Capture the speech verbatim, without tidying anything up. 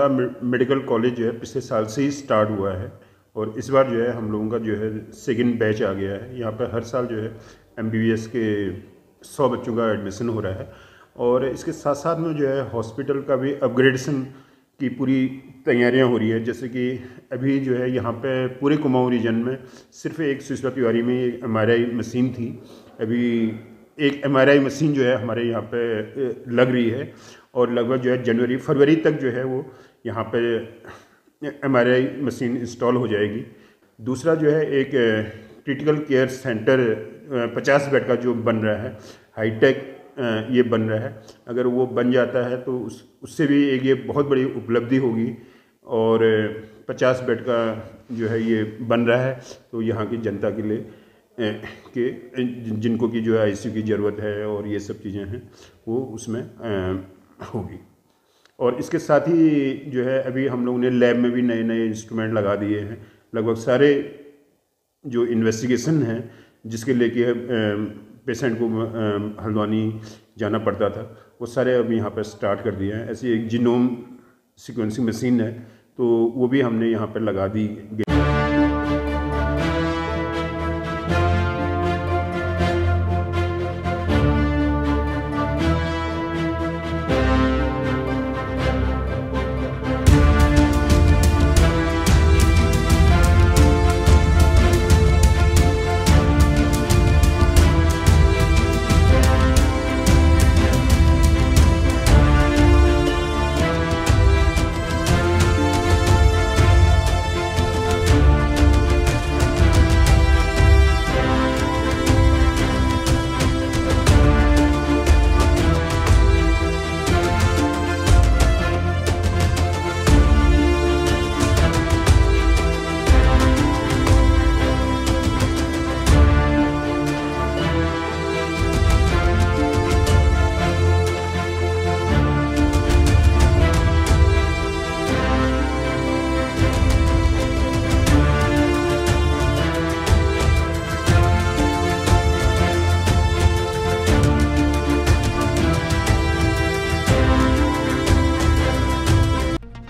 Almora medical college जो है पिछले साल से ही स्टार्ट हुआ है और इस बार जो है हम लोगों का जो है सेकंड बैच आ गया है। यहाँ पर हर साल जो है एमबीबीएस के सौ बच्चों का एडमिशन हो रहा है और इसके साथ साथ में जो है हॉस्पिटल का भी अपग्रेडेशन की पूरी तैयारियां हो रही है। जैसे कि अभी जो है यहाँ पे पूरे कुमाऊँ रीजन में सिर्फ एक सुषमा त्यवारी में एक एमआरआई मशीन थी, अभी एक एमआरआई मशीन जो है हमारे यहाँ पे लग रही है और लगभग जो है जनवरी फरवरी तक जो है वो यहाँ पे एमआरआई मशीन इंस्टॉल हो जाएगी। दूसरा जो है एक क्रिटिकल केयर सेंटर पचास बेड का जो बन रहा है, हाईटेक ये बन रहा है, अगर वो बन जाता है तो उस उससे भी एक ये बहुत बड़ी उपलब्धि होगी और पचास बेड का जो है ये बन रहा है तो यहाँ की जनता के लिए के जिनको की जो है आईसीयू की ज़रूरत है और ये सब चीज़ें हैं वो उसमें होगी। और इसके साथ ही जो है अभी हम लोगों ने लैब में भी नए नए इंस्ट्रूमेंट लगा दिए हैं। लगभग सारे जो इन्वेस्टिगेशन हैं जिसके लेके पेशेंट को हल्द्वानी जाना पड़ता था वो सारे अब यहाँ पर स्टार्ट कर दिए हैं। ऐसी एक जीनोम सीक्वेंसिंग मशीन है तो वो भी हमने यहाँ पर लगा दी गई।